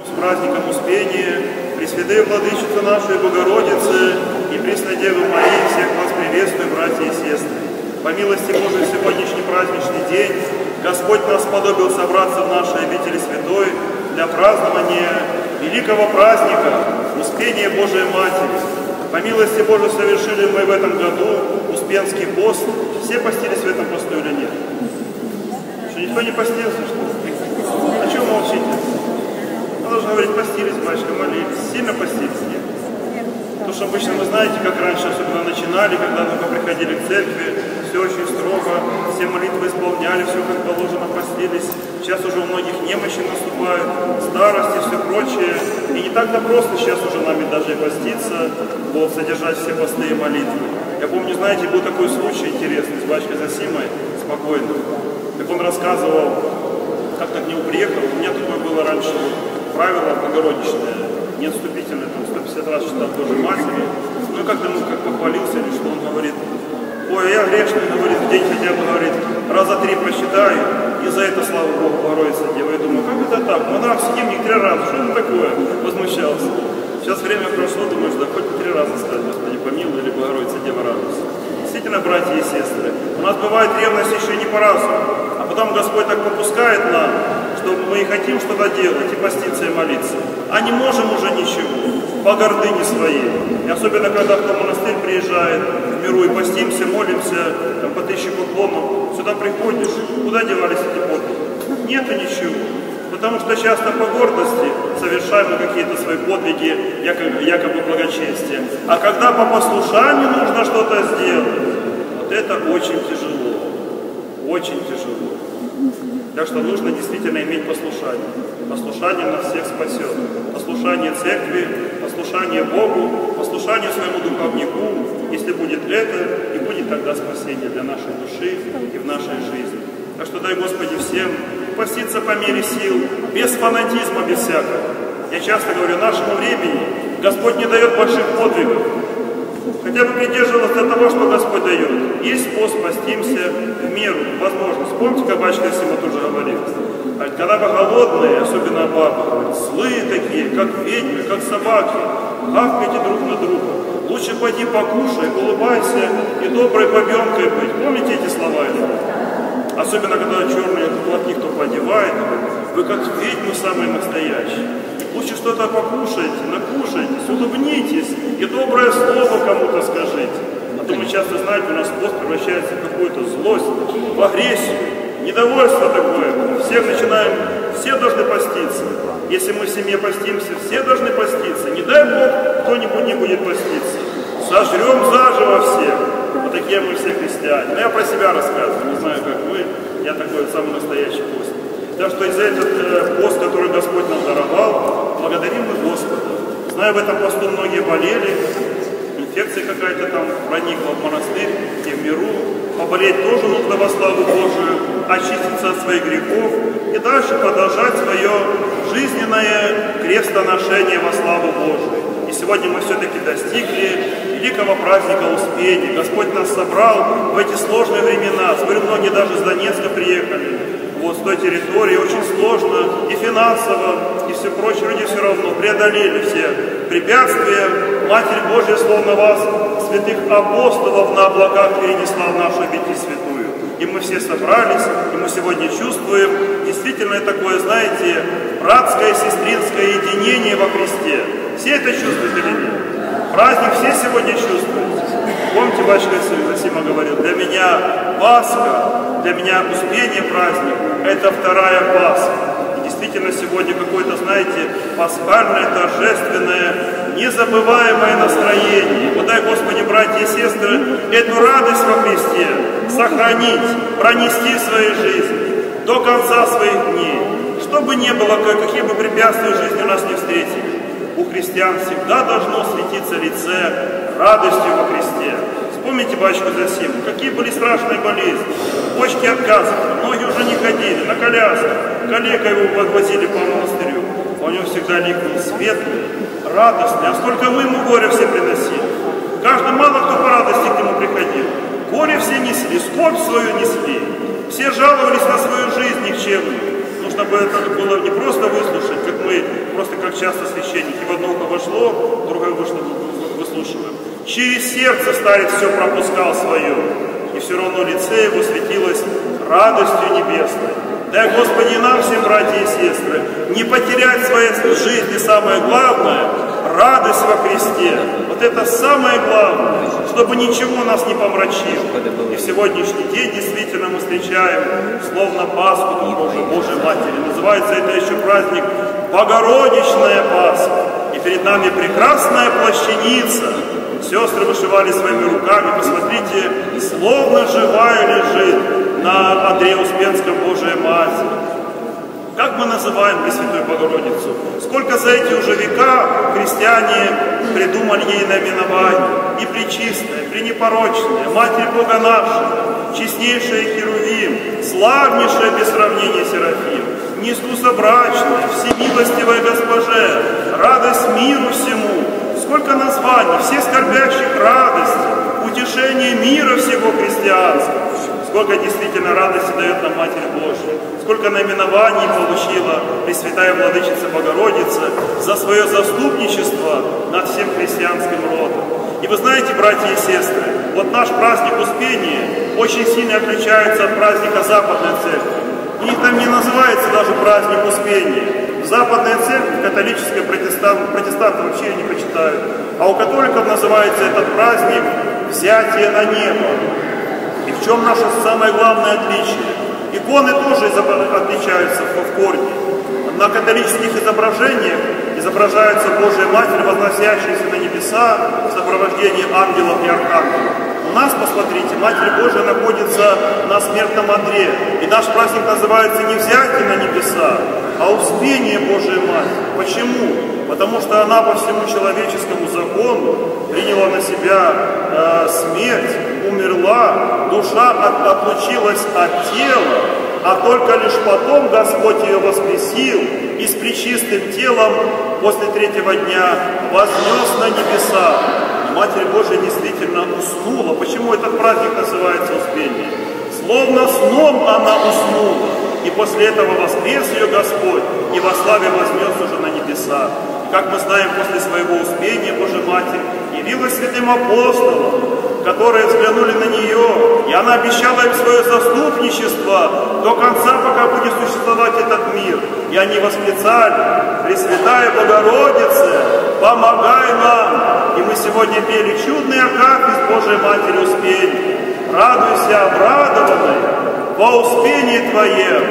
С праздником Успения, Пресвятая Владычица нашей Богородицы и Преснодеву Марии, всех вас приветствую, братья и сестры. По милости Божией, в сегодняшний праздничный день Господь нас сподобил собраться в нашей обители святой для празднования великого праздника Успения Божией Матери. По милости Божией совершили мы в этом году Успенский пост. Все постились в этом посту или нет? Что, никто не постился, что ли? О чем молчите? Должен говорить, постились, батюшка, молились. Сильно постились, нет? Потому что обычно вы знаете, как раньше, особенно начинали, когда только приходили к церкви, все очень строго, все молитвы исполняли, все как положено, постились. Сейчас уже у многих немощи наступают, старости и все прочее. И не так-то просто сейчас уже нами даже и поститься, вот, содержать все посты и молитвы. Я помню, знаете, был такой случай интересный с батюшкой Зосимой, спокойно. Как он рассказывал, как-то к нему приехал, у меня такое было раньше, правило богородичное, не отступительное, там 150 раз читал тоже матери. Ну и как-то ему как похвалился, или что, он говорит, ой, я грешный, говорит, в день хотя бы, говорит, раза три прочитаю, и за это, слава Богу, Богородица Дева. Я думаю, как это так? Монах, сидим не три раза, что это такое? Возмущался. Сейчас время прошло, думаешь, да хоть бы три раза сказать, Господи, помилуй, или Богородица Дева радуйся. Действительно, братья и сестры, у нас бывает ревность еще не по разу. А потом Господь так попускает нам, что мы и хотим что-то делать, и поститься, и молиться. А не можем уже ничего, по гордыне своей. И особенно, когда кто в монастырь приезжает, в миру и постимся, молимся, там, по 1000 поклонов. Сюда приходишь, куда девались эти подвиги? Нету ничего. Потому что часто по гордости совершаем мы какие-то свои подвиги, якобы благочестия. А когда по послушанию нужно что-то сделать, вот это очень тяжело. Очень тяжело. Так что нужно действительно иметь послушание. Послушание нас всех спасет. Послушание церкви, послушание Богу, послушание своему духовнику. Если будет это, и будет тогда спасение для нашей души и в нашей жизни. Так что дай Господи всем поститься по мере сил, без фанатизма, без всякого. Я часто говорю, нашему времени Господь не дает больших подвигов. Хотя бы придерживаться того, что Господь дает. Есть пост, постимся в меру, возможность. Помните, как батюшка Симон тоже говорил? Когда вы голодные, особенно бабы, злые такие, как ведьмы, как собаки, гавкайте друг на друга. Лучше пойди покушай, улыбайся и доброй бабенкой быть. Помните эти слова? Особенно, когда черные платки кто подевает, вы как ведьмы самые настоящие. Лучше что-то покушайте, накушайтесь, улыбнитесь и доброе слово кому-то скажите. А то мы часто знаем, у нас пост превращается в какую-то злость, в агрессию, недовольство такое. Все должны поститься. Если мы в семье постимся, все должны поститься. Не дай Бог, кто-нибудь не будет поститься. Сожрем заживо всех. Вот такие мы все христиане. Но я про себя рассказываю, не знаю, как вы. Я такой самый настоящий пост. Так что из-за этот пост, который Господь нам даровал, благодарим мы Господа. Знаю, в этом посту многие болели, инфекция какая-то там проникла в монастырь и в миру. Поболеть тоже нужно во славу Божию, очиститься от своих грехов и дальше продолжать свое жизненное крестоношение во славу Божию. И сегодня мы все-таки достигли великого праздника Успения. Господь нас собрал в эти сложные времена. Смотрю, многие даже с Донецка приехали. Вот с той территории очень сложно и финансово, и все прочее. Люди все равно преодолели все препятствия. Матерь Божья, словно вас, святых апостолов на облаках перенесла в нашу обитель святую. И мы все собрались, и мы сегодня чувствуем действительно такое, знаете, братское, сестринское единение во Христе. Все это чувствуют или нет? Праздник все сегодня чувствуют. Помните, батюшка Зосима говорил, для меня Пасха, для меня Успение праздник, это вторая Пасха. И действительно сегодня какое-то, знаете, пасхальное, торжественное, незабываемое настроение. Вот дай, Господи, братья и сестры, эту радость во Христе сохранить, пронести в своей жизни до конца своих дней. Что бы ни было, какие бы препятствия в жизни нас не встретили. У христиан всегда должно светиться лице радостью во Христе. Вспомните батюшку Зосиму, какие были страшные болезни. Почки отказывали, ноги уже не ходили, на коляске. Коллега его подвозили по монастырю. У него всегда лик был светлый, радостный. А сколько мы ему горя все приносили. Каждый мало кто по радости к нему приходил. Горе все несли, скорбь свою несли. Все жаловались на свою жизнь никчемную. Нужно было не просто выслушать, как мы мы просто как часто священники, в одно ухо вошло, в другое вышло, выслушиваем. Через сердце старец все пропускал свое, и все равно лице его светилось радостью небесной. Дай, Господи, нам всем, братья и сестры, не потерять в своей жизни самое главное – радость во Христе. Вот это самое главное, чтобы ничего нас не помрачило. И в сегодняшний день действительно мы встречаем словно Пасху Божьей Матери. Называется это еще праздник Богородичная Пасха. И перед нами прекрасная плащаница. Сестры вышивали своими руками. Посмотрите, словно живая лежит на Андрея Успенского Божия Мать. Как мы называем Пресвятую Богородицу? Сколько за эти уже века христиане придумали ей наименование. И Пречистая, Пренепорочная, Матерь Бога наша, Честнейшая Херувим, славнейшая без сравнения Серафим, Нескусобрачная, Всемилостивая Госпоже, радость миру всему. Сколько названий, все скорбящих радость, утешение мира всего христианства. Сколько действительно радости дает нам Матерь Божья, сколько наименований получила Пресвятая Владычица Богородица за свое заступничество над всем христианским родом. И вы знаете, братья и сестры, вот наш праздник Успения очень сильно отличается от праздника Западной Церкви. У них там не называется даже праздник Успения. Западная Церковь, католическая, протестанты вообще ее не почитают. А у католиков называется этот праздник «Взятие на небо». И в чем наше самое главное отличие? Иконы тоже отличаются в корне. На католических изображениях изображается Божья Матерь, возносящаяся на небеса в сопровождении ангелов и архангелов. У нас, посмотрите, Матерь Божья находится на смертном одре. И наш праздник называется не «Взятие на небеса», а «Успение Божьей Матери». Почему? Потому что она по всему человеческому закону приняла на себя смерть, умерла, душа отлучилась от тела, а только лишь потом Господь ее воскресил и с пречистым телом после третьего дня вознес на небеса. Матерь Божия действительно уснула. Почему этот праздник называется Успение? Словно сном она уснула, и после этого воскрес ее Господь, и во славе вознес уже на небеса. Как мы знаем, после своего Успения Божья Матерь явилась святым апостолом, которые взглянули на нее, и она обещала им свое заступничество до конца, пока будет существовать этот мир. И они восклицали: «Пресвятая Богородица, помогай нам!» И мы сегодня пели чудный акафист Божией Матери Успения. «Радуйся, обрадованный, во успении Твоем,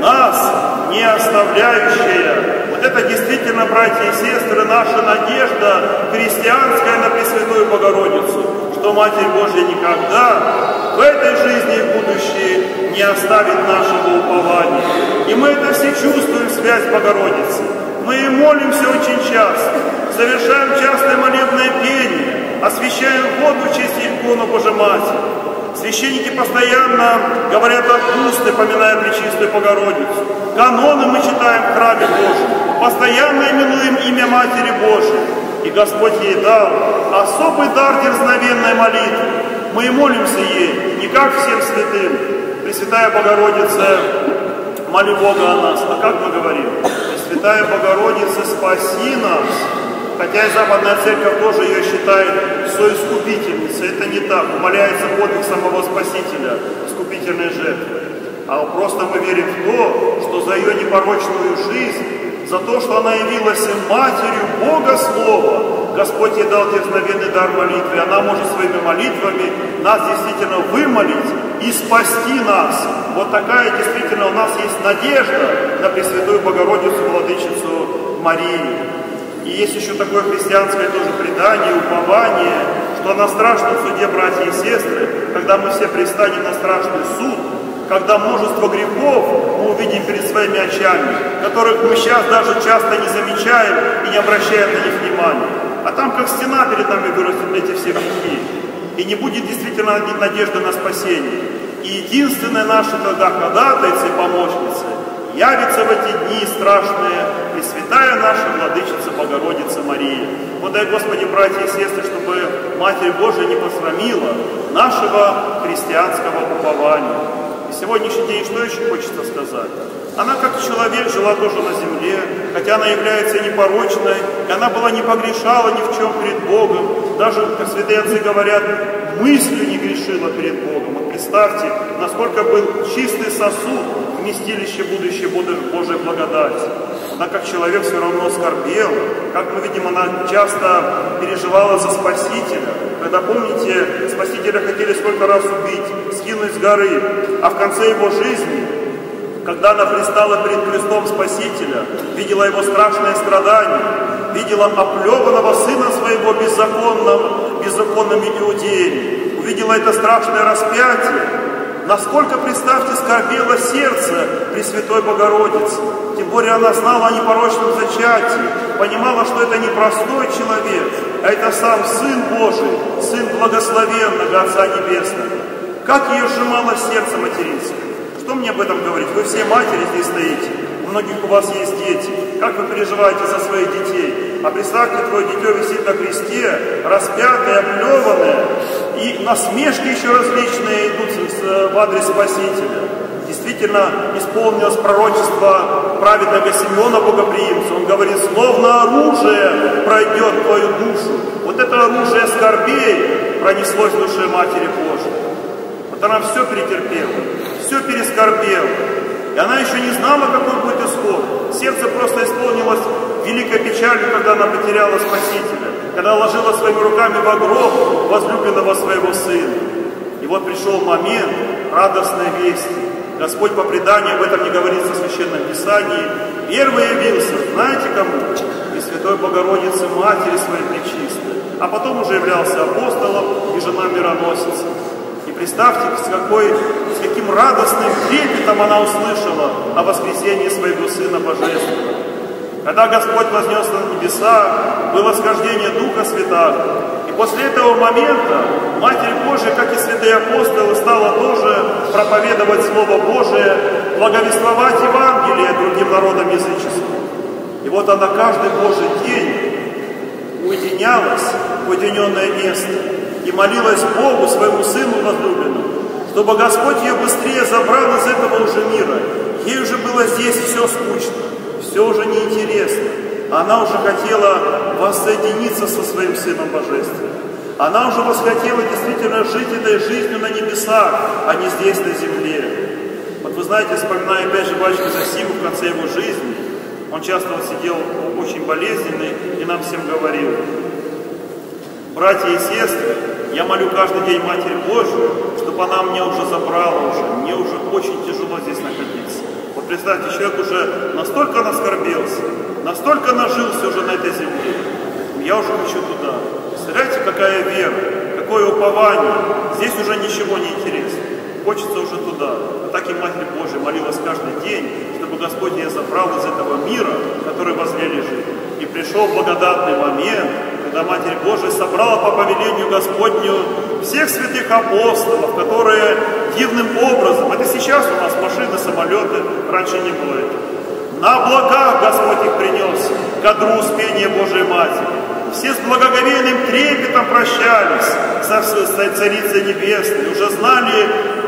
нас не оставляющая». Вот это действительно, братья и сестры, наша надежда христианская на Пресвятую Богородицу, что Матерь Божья никогда в этой жизни и в будущем не оставит нашего упования. И мы это все чувствуем, связь Богородицы. Мы молимся очень часто, совершаем частое молебное пение, освящаем воду в честь икону Божьей Матери. Священники постоянно говорят отпусты, поминая Пречистую Богородицу. Каноны мы читаем в храме Божьем, постоянно именуем имя Матери Божьей. И Господь ей дал особый дар дерзновенной молитвы. Мы молимся ей, не как всем святым. Пресвятая Богородица, моли Бога о нас. А как мы говорим? Пресвятая Богородица, спаси нас. Хотя и Западная Церковь тоже ее считает соискупительницей. Это не так. Умоляется подвиг самого Спасителя, искупительной жертвы. А просто мы верим в то, что за ее непорочную жизнь, за то, что она явилась Матерью Бога Слова, Господь ей дал дерзновенный дар молитвы. Она может своими молитвами нас действительно вымолить и спасти нас. Вот такая действительно у нас есть надежда на Пресвятую Богородицу, Владычицу Марию. И есть еще такое христианское тоже предание, упование, что на страшном суде, братья и сестры, когда мы все предстанем на страшный суд, когда множество грехов мы увидим перед своими очами, которых мы сейчас даже часто не замечаем и не обращаем на них внимания. А там как стена перед нами вырастут эти все грехи. И не будет действительно надежды на спасение. И единственная наша тогда ходатайца и помощница явится в эти дни страшные Пресвятая наша Владычица Богородица Мария. Вот дай, Господи, братья и сестры, чтобы Матерь Божия не посрамила нашего христианского упования. И сегодняшний день что еще хочется сказать? Она как человек жила тоже на земле, хотя она является непорочной, и она была не погрешала ни в чем перед Богом. Даже, как святые отцы говорят, мыслью не грешила перед Богом. Вот представьте, насколько был чистый сосуд, вместилище будущей Божьей благодати. Она как человек все равно скорбела, как мы видим, она часто переживала за Спасителя. Когда, помните, Спасителя хотели сколько раз убить, скинуть с горы, а в конце его жизни, когда она предстала перед крестом Спасителя, видела его страшное страдание, видела оплеванного сына своего беззаконными иудеями, увидела это страшное распятие, насколько, представьте, скорбело сердце Пресвятой Богородицы. Тем более она знала о непорочном зачатии, понимала, что это не простой человек, а это сам Сын Божий, Сын Благословенного Отца Небесного. Как ее сжимало сердце материнское. Что мне об этом говорить? Вы все матери здесь стоите, у многих у вас есть дети. Как вы переживаете за своих детей? А представьте, твое дитё висит на кресте, распятое, оплеванное, и насмешки еще различные идут в адрес Спасителя. Действительно, исполнилось пророчество праведного Симеона Богоприимца. Он говорит, словно оружие пройдет твою душу. Вот это оружие скорбей пронеслось в душе Матери Божией. Вот она все перетерпела. Все перескорбела. И она еще не знала, какой будет исход. Сердце просто исполнилось великой печалью, когда она потеряла Спасителя, когда ложила своими руками в гроб возлюбленного своего сына. И вот пришел момент радостной вести. Господь по преданию, об этом не говорится в Священном Писании, первый явился, знаете кому? Пресвятой Богородице, Матери своей Пречистой. А потом уже являлся апостолом и жена мироносица. И представьте, с каким радостным трепетом она услышала о воскресении своего Сына Божественного. Когда Господь вознес на небеса, было схождение Духа Святаго. И после этого момента Матерь Божия, как и святые апостолы, стала тоже проповедовать Слово Божие, благовествовать Евангелие другим народам языческим. И вот она каждый Божий день уединялась в уединенное место и молилась Богу, своему Сыну возлюбленному, чтобы Господь ее быстрее забрал из этого уже мира. Ей уже было здесь все скучно, все уже неинтересно. Она уже хотела воссоединиться со своим Сыном Божественным. Она уже восхотела действительно жить этой жизнью на небесах, а не здесь, на земле. Вот вы знаете, вспоминая опять же батюшку Зосиму в конце его жизни, он часто сидел очень болезненный и нам всем говорил: братья и сестры, я молю каждый день Матерь Божию, чтобы она меня уже забрала уже. Мне уже очень тяжело здесь находиться. Вот представьте, человек уже настолько наскорбился, настолько нажился уже на этой земле. Я уже хочу туда. Представляете, какая вера, какое упование. Здесь уже ничего не интересно. Хочется уже туда. А так и Матерь Божия молилась каждый день, чтобы Господь ее забрал из этого мира, который возле лежит. И пришел благодатный момент, когда Матерь Божия собрала по повелению Господню всех святых апостолов, которые дивным образом, это сейчас у нас машины, самолеты, раньше не было этого, на облаках Господь их принес к одру Успения Божией Матери. Все с благоговейным трепетом прощались со Царицей Небесной, уже знали,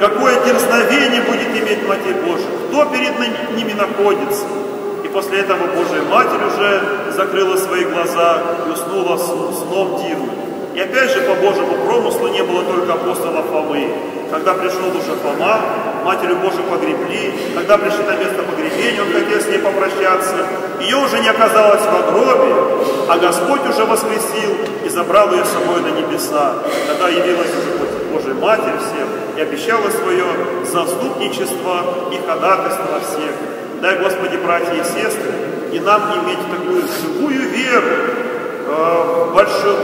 какое дерзновение будет иметь Матерь Божия, кто перед ними находится. После этого Божья Матерь уже закрыла свои глаза и уснула сном дивным. И опять же по Божьему промыслу не было только апостола Фомы. Когда пришел уже Фома, Матерью Божию погребли. Когда пришли на место погребения, он хотел с ней попрощаться. Ее уже не оказалось в гробе, а Господь уже воскресил и забрал ее с собой на небеса. Тогда явилась уже Божья Матерь всем и обещала свое заступничество и ходатайство всех. Дай, Господи, братья и сестры, и нам иметь такую живую веру,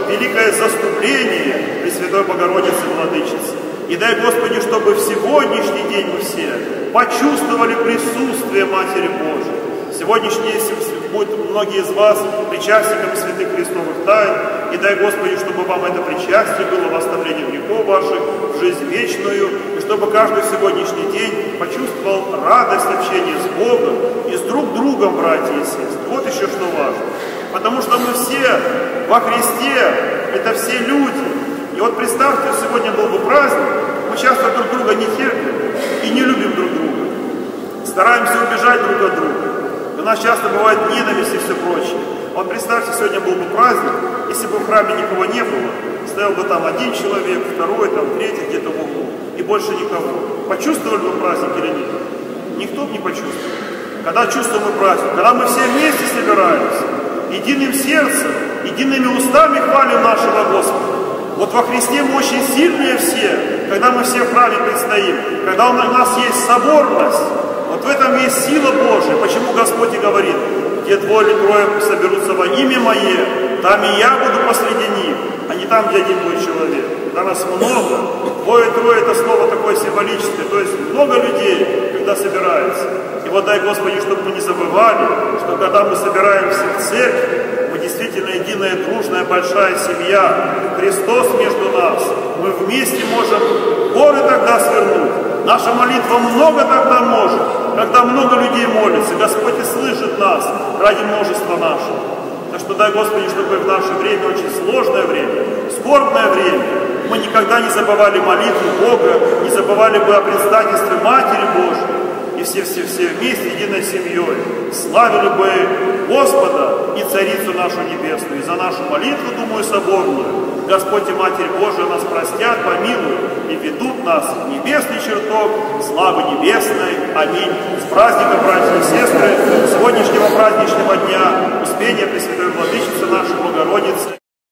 великое заступление Пресвятой Богородицы Владычицы. И дай, Господи, чтобы в сегодняшний день мы все почувствовали присутствие Матери Божией. Сегодняшний будут многие из вас причастниками святых Христовых тайн. И дай, Господи, чтобы вам это причастие было в оставлении грехов ваших, в жизнь вечную, и чтобы каждый сегодняшний день почувствовал радость общения с Богом и с друг другом, братья и сестры. Вот еще что важно. Потому что мы все во Христе, это все люди. И вот представьте, сегодня был бы праздник, мы часто друг друга не терпим и не любим Стараемся убежать друг от друга. У нас часто бывает ненависть и все прочее. Вот представьте, сегодня был бы праздник, если бы в храме никого не было, стоял бы там один человек, второй, там, третий где-то в углу, и больше никого. Почувствовали бы праздник или нет? Никто бы не почувствовал. Когда чувствуем мы праздник, когда мы все вместе собираемся, единым сердцем, едиными устами хвалим нашего Господа. Вот во Христе мы очень сильные все, когда мы все в храме предстоим, когда у нас есть соборность, вот в этом есть сила Божия. Почему Господь и говорит, где двое или трое соберутся во имя Мое, там и Я буду посреди них, а не там, где один будет человек. Когда нас много, двое-трое это слово такое символическое, то есть много людей, когда собирается. И вот дай Господи, чтобы мы не забывали, что когда мы собираемся в церкви, мы действительно единая, дружная, большая семья, Христос между нас, мы вместе можем горы тогда свернуть. Наша молитва много тогда может, когда много людей молится. Господь и слышит нас ради множества нашего. Так что дай Господи, чтобы в наше время, очень сложное время, скорбное время, мы никогда не забывали молитву Бога, не забывали бы о предстательстве Матери Божьей. И все-все-все вместе, единой семьей, славили бы Господа и Царицу нашу Небесную. И за нашу молитву, думаю, соборную, Господь и Матерь Божия нас простят, помилуют и ведут нас в небесный чертог, славы небесной. Аминь. С праздником, братья и сестры, сегодняшнего праздничного дня, Успения Пресвятой Владычицы нашей Богородицы.